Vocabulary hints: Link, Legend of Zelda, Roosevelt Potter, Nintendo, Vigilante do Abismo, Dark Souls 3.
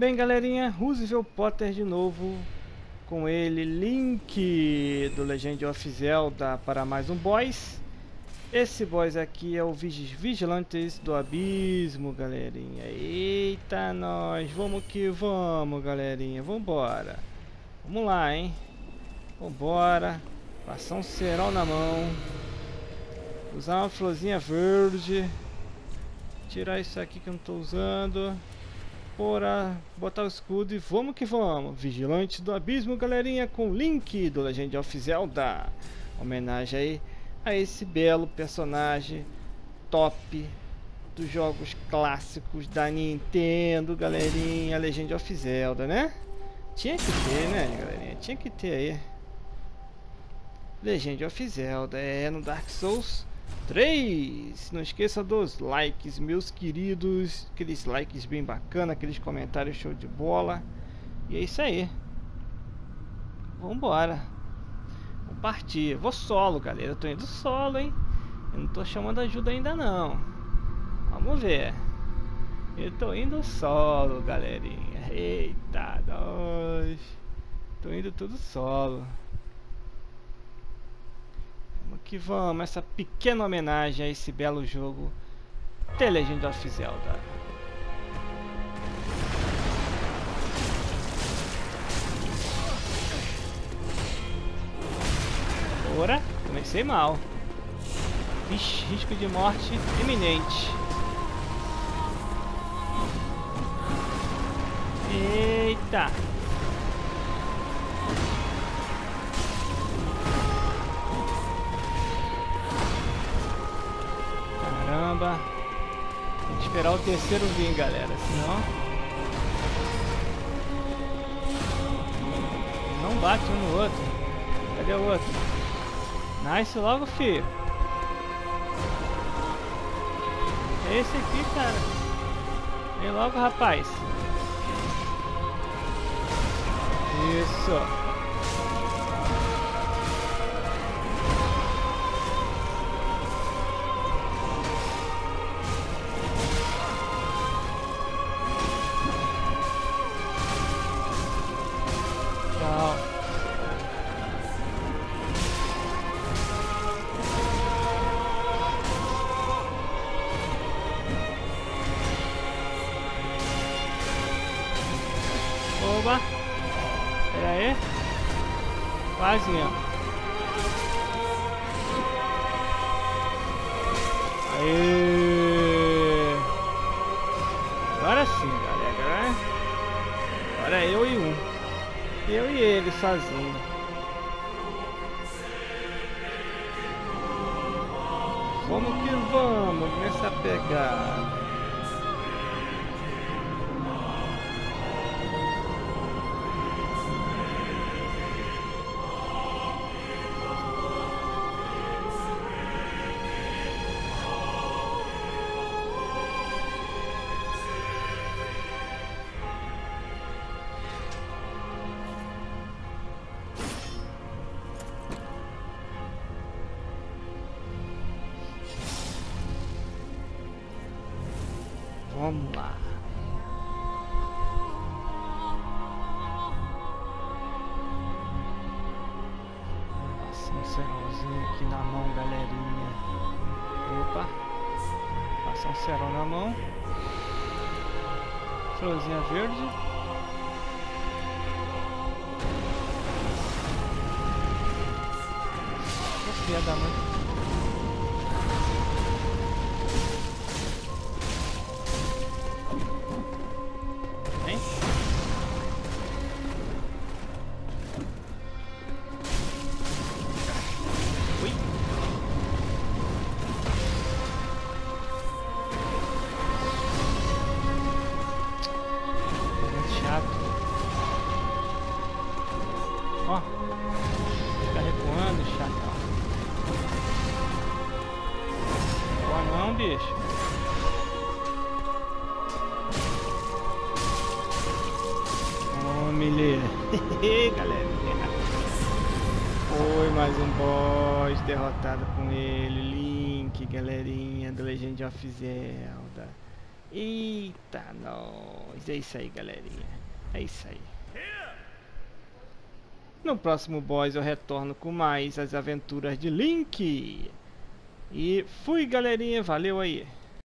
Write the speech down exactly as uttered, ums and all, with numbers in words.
Bem, galerinha, Roosevelt Potter de novo, com ele, Link do Legend of Zelda para mais um boss. Esse boss aqui é o Vigilantes do Abismo, galerinha. Eita, nós, vamos que vamos, galerinha, vambora. Vamos lá, hein, vambora, passar um cerol na mão, usar uma florzinha verde, tirar isso aqui que eu não tô usando, bora botar o escudo e vamos que vamos. Vigilante do Abismo, galerinha, com Link do Legend of Zelda. Homenagem aí a esse belo personagem top dos jogos clássicos da Nintendo, galerinha. Legend of Zelda, né? Tinha que ter, né, galerinha? Tinha que ter aí. Legend of Zelda é no Dark Souls três. Não esqueça dos likes, meus queridos, aqueles likes bem bacana, aqueles comentários show de bola. E é isso aí. Vambora. Vamos partir. Vou solo, galera. Eu tô indo solo, hein? Eu não tô chamando ajuda ainda não. Vamos ver. Eu tô indo solo, galerinha. Eita, nós. Tô indo tudo solo. Que vamos, essa pequena homenagem a esse belo jogo The Legend of Zelda. Ora, comecei mal. Vixe, risco de morte iminente. Eita! Caramba, tem que esperar o terceiro vir, galera, senão não bate um no outro. Cadê o outro? Nice logo, filho. Esse aqui, cara. Vem logo, rapaz. Isso. Oba! Pera aí! Quase mesmo! Aê! Agora sim, galera! Agora é eu e um! Eu e ele sozinho! Vamos que vamos nessa pegada! Vamos lá. Passar um cerolzinho aqui na mão, galerinha. Opa. Passar um cerol na mão. Florzinha verde. O filho da mãe. Ó, fica recuando, chatão. Boa não, bicho. Ô, milheira. Galera. Foi mais um boss derrotado com ele, Link, galerinha do Legend of Zelda. Eita, nós. É isso aí, galerinha. É isso aí. No próximo boss eu retorno com mais as aventuras de Link. E fui, galerinha. Valeu aí.